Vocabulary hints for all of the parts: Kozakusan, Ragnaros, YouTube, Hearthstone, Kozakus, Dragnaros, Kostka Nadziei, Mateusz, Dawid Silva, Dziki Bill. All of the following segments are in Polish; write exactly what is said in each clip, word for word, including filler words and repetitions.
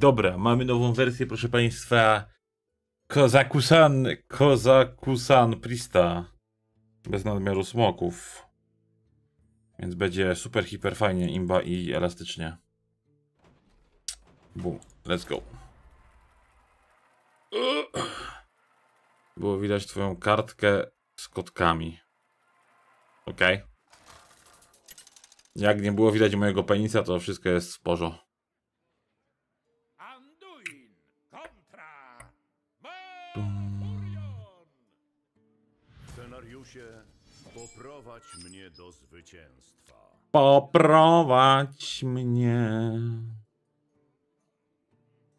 Dobra, mamy nową wersję, proszę państwa. Kozakusan, Kozakusan Prista. Bez nadmiaru smoków. Więc będzie super, hiper fajnie, imba i elastycznie. Boom, let's go. Było widać twoją kartkę z kotkami. Ok. Jak nie było widać mojego penisa, to wszystko jest w porządku. Poprowadź mnie do zwycięstwa. Poprowadź mnie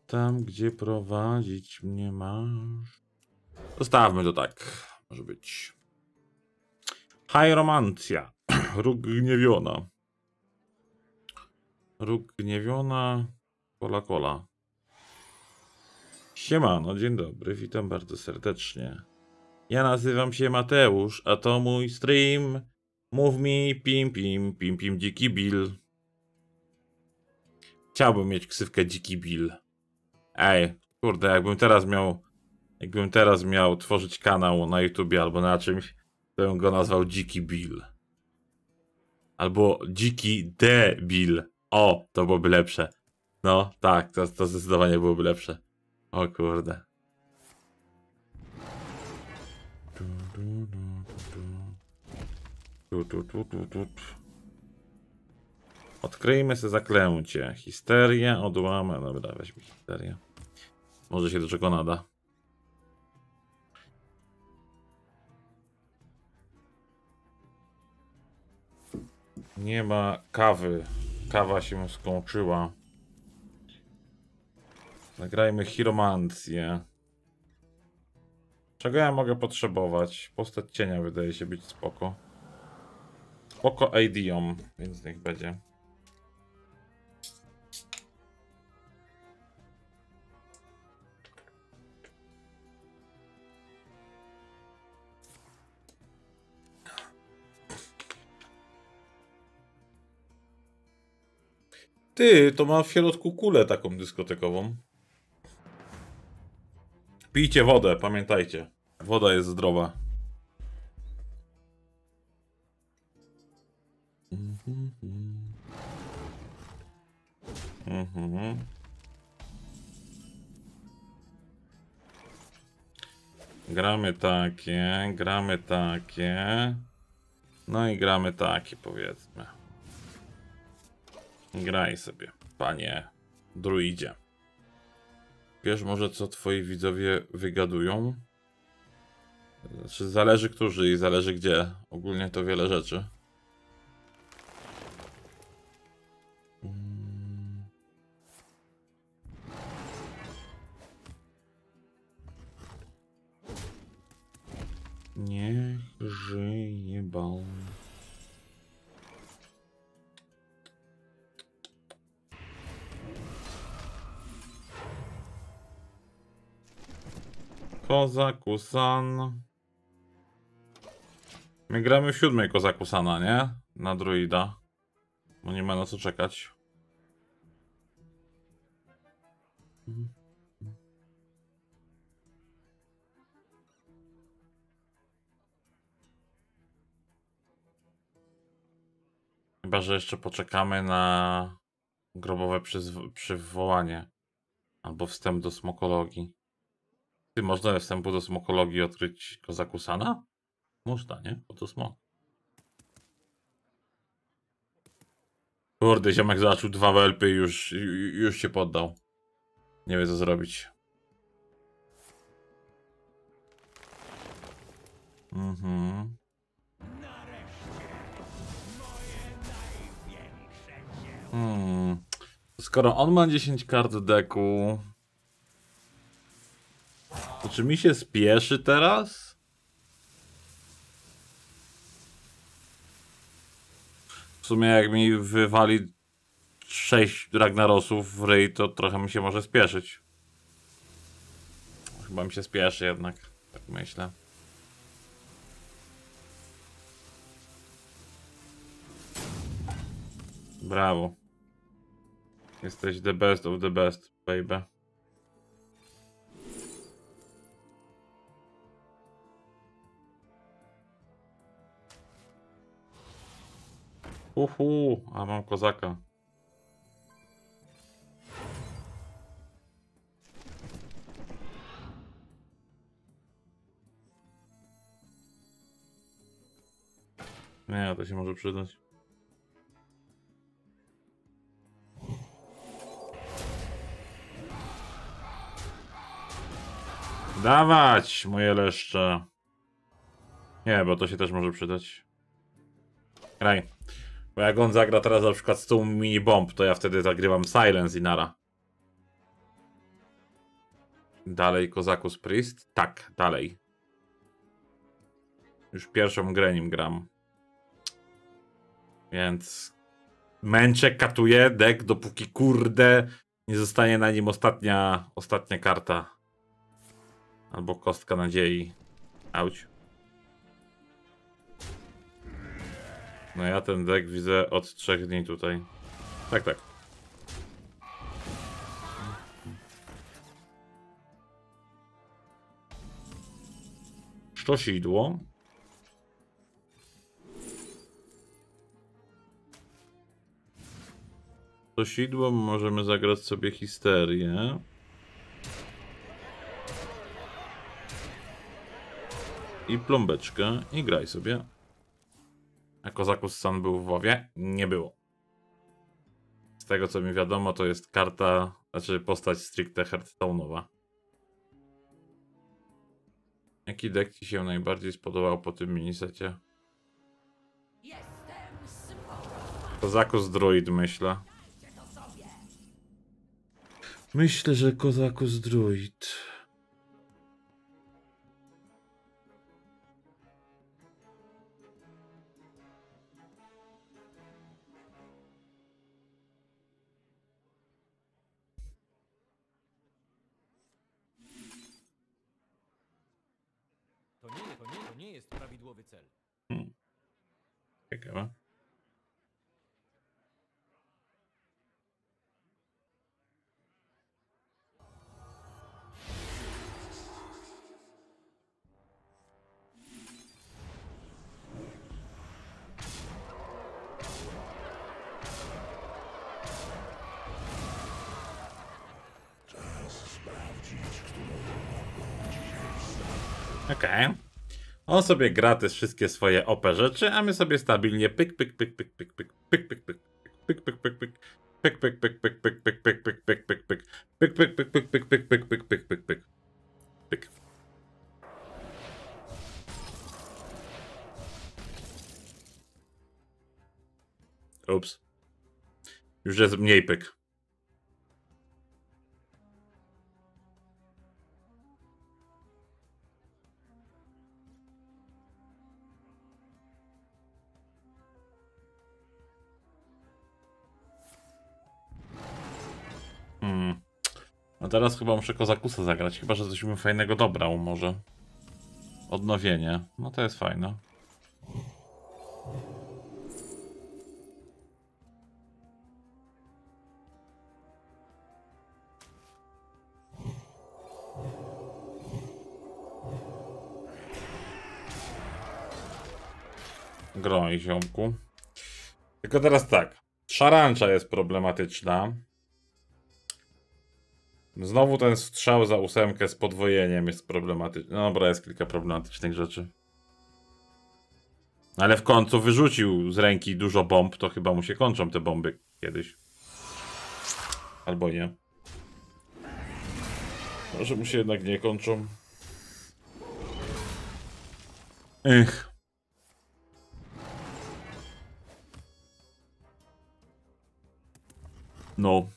tam, gdzie prowadzić mnie masz. Zostawmy to tak. Może być. Hieromancja. Róg gniewiona. Róg gniewiona. Kola kola. Siemano, dzień dobry. Witam bardzo serdecznie. Ja nazywam się Mateusz, a to mój stream. Mów mi pim pim pim pim Dziki Bill. Chciałbym mieć ksywkę Dziki Bill. Ej, kurde, jakbym teraz miał jakbym teraz miał tworzyć kanał na YouTubie albo na czymś, to bym go nazwał Dziki Bill. Albo Dziki Debil. O, to byłoby lepsze. No, tak, to, to zdecydowanie byłoby lepsze. O kurde. Tu, tu, tu, tu, tu. Odkryjmy sobie zaklęcie. Histeria, odłamę. Dobra, weźmy histerię. Może się do czego nada. Nie ma kawy. Kawa się skończyła. Zagrajmy chiromancję. Czego ja mogę potrzebować? Postać cienia wydaje się być spoko. Oko idiom, więc niech będzie. Ty, to ma w środku kulę taką dyskotekową. Pijcie wodę, pamiętajcie. Woda jest zdrowa. Mhm. Gramy takie, gramy takie. No i gramy takie, powiedzmy. Graj sobie, panie druidzie. Wiesz może co twoi widzowie wygadują? Znaczy, zależy którzy i zależy gdzie. Ogólnie to wiele rzeczy. Niech żyje bał. Kozakusan. My gramy w siódmej Kozakusana, nie? Na druida. Bo nie ma na co czekać. Chyba że jeszcze poczekamy na grobowe przywołanie albo wstęp do smokologii. Czy można we wstępu do smokologii odkryć Kozakusana? Można, nie? Bo to smok. Kurde, ziomek zaczął dwa welpy i już, już się poddał. Nie wie co zrobić. Mhm. Hmm. Skoro on ma dziesięć kart deku, to czy mi się spieszy teraz? W sumie jak mi wywali sześć Dragnarosów w ryj, to trochę mi się może spieszyć. Chyba mi się spieszy jednak, tak myślę. Brawo. Jesteś the best of the best. baby. Uhu, a mam kozaka. Nie, to się może przydać. Dawać, moje leszcze. Nie, bo to się też może przydać. Graj. Bo jak on zagra teraz na przykład sto mini bomb, to ja wtedy zagrywam silence i nara. Dalej Kozakus Priest? Tak, dalej. Już pierwszą grę nim gram. Więc męczę, katuję deck, dopóki kurde nie zostanie na nim ostatnia, ostatnia karta. Albo kostka nadziei. Auć. No ja ten deck widzę od trzech dni tutaj. Tak, tak. Szczosidło. Szczosidło możemy zagrać sobie histerię. I plombeczkę. I graj sobie. A Kozakus-san był w WoWie? Nie było. Z tego co mi wiadomo, to jest karta, znaczy postać stricte Hearthstone'owa. Jaki deck ci się najbardziej spodobał po tym minisecie? Kozakus-druid, myślę. Myślę, że Kozakus-druid. Prawidłowy cel. Hmm. Ciekawe. Okej. Okay. On sobie gra te wszystkie swoje O P rzeczy, a my sobie stabilnie pyk pyk pyk pyk pyk pyk pyk pyk pyk pyk pyk pyk pyk pyk pyk pyk pyk pyk pyk pyk pyk pyk pyk pyk pyk pyk pyk pyk pyk pyk pyk pyk pyk pyk pyk pyk. Ups. Już jest mniej pyk. Hmm. A teraz chyba muszę Kozakusa zagrać, chyba że coś bym fajnego dobrał może. Odnowienie. No to jest fajne. Groj, ziomku. Tylko teraz tak. Szarancza jest problematyczna. Znowu ten strzał za ósemkę z podwojeniem jest problematyczny. No dobra, jest kilka problematycznych rzeczy. Ale w końcu wyrzucił z ręki dużo bomb, to chyba mu się kończą te bomby kiedyś. Albo nie. Może mu się jednak nie kończą. Ech. No.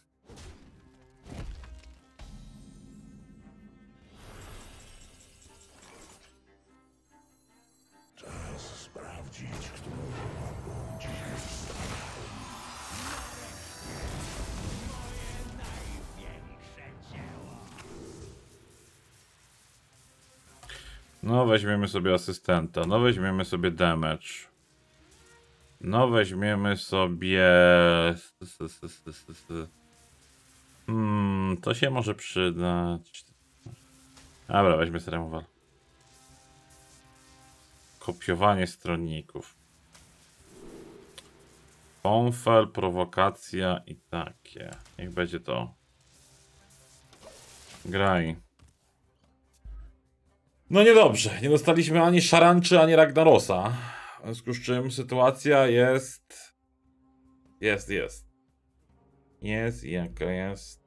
No weźmiemy sobie asystenta, no weźmiemy sobie damage. No weźmiemy sobie... Hmm, Hmm, to się może przydać. Dobra, weźmy removal. Kopiowanie stronników. Konfel, prowokacja i takie. Niech będzie to. Graj. No niedobrze. Nie dostaliśmy ani Szaranczy, ani Ragnarosa. W związku z czym sytuacja jest... Jest, jest. Jest, jaka jest.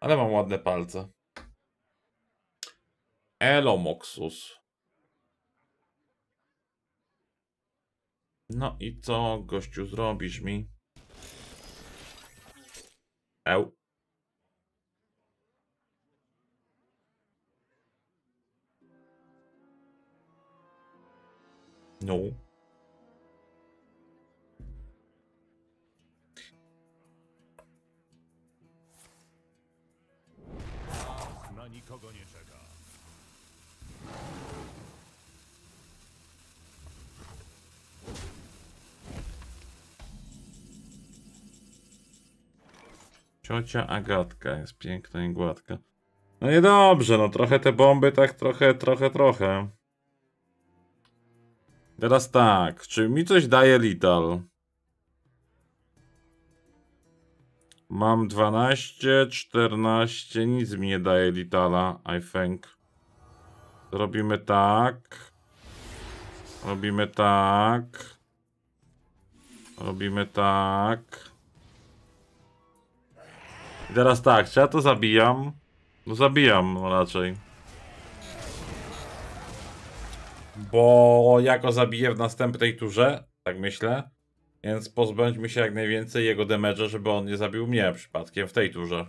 Ale mam ładne palce. Elomoxus. No i co, gościu, zrobisz mi? Eł. No. Na nikogo nie czeka. Ciocia Agatka jest piękna i gładka. No niedobrze, no trochę te bomby, tak trochę, trochę, trochę. Teraz tak, czy mi coś daje Lital? Mam dwanaście, czternaście, nic mi nie daje Litala, I think. Robimy tak. Robimy tak. Robimy tak. I teraz tak, czy ja to zabijam? No zabijam, no raczej. Bo jako zabiję w następnej turze, tak myślę, więc pozbądźmy się jak najwięcej jego damage'a, żeby on nie zabił mnie przypadkiem w tej turze.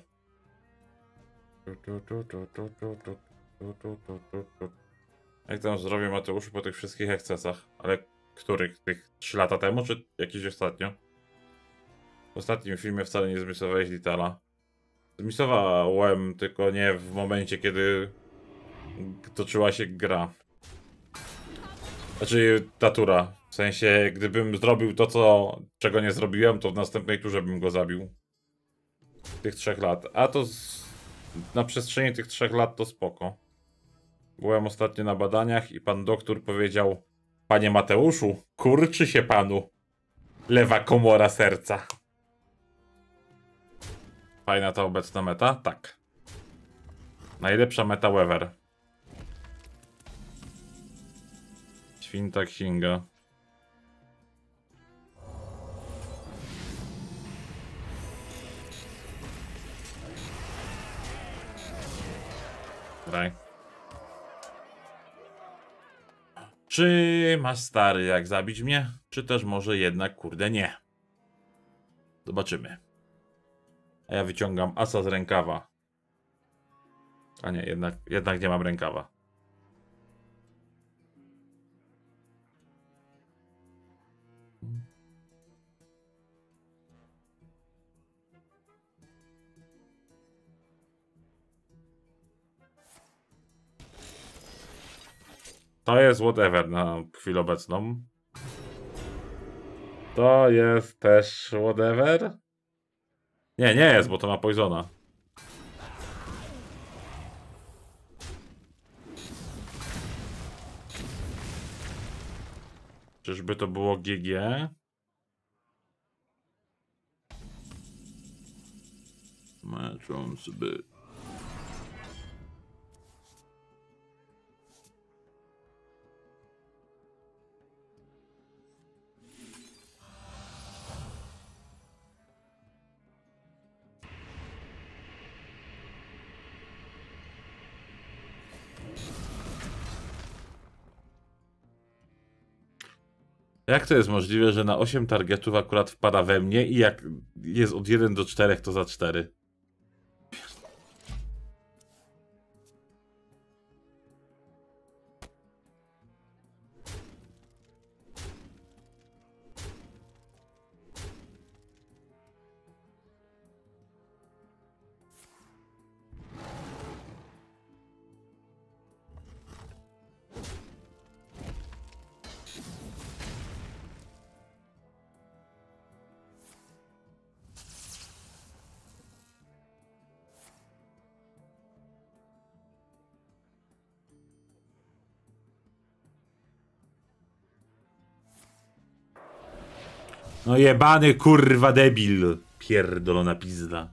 Jak tam zdrowie Mateuszu po tych wszystkich ekscesach? Ale których? Tych trzy lata temu, czy jakieś ostatnio? W ostatnim filmie wcale nie zmisowałeś Litala. Zmisowałem, tylko nie w momencie, kiedy toczyła się gra. Znaczy ta tura. W sensie, gdybym zrobił to, co, czego nie zrobiłem, to w następnej turze bym go zabił. Tych trzech lat. A to z... na przestrzeni tych trzech lat to spoko. Byłem ostatnio na badaniach i pan doktor powiedział: panie Mateuszu, kurczy się panu lewa komora serca. Fajna ta obecna meta? Tak. Najlepsza meta ever. Świnta księga. Graj. Czy masz stary jak zabić mnie? Czy też może jednak kurde nie? Zobaczymy. A ja wyciągam asa z rękawa. A nie, jednak, jednak nie mam rękawa. To jest whatever na chwilę obecną. To jest też whatever? Nie, nie jest, bo to ma poisona. Czyżby to było G G? Męczą sobie. Jak to jest możliwe, że na osiem targetów akurat wpada we mnie i jak jest od jeden do czterech, to za cztery? No jebany kurwa debil. Pierdolona pizda.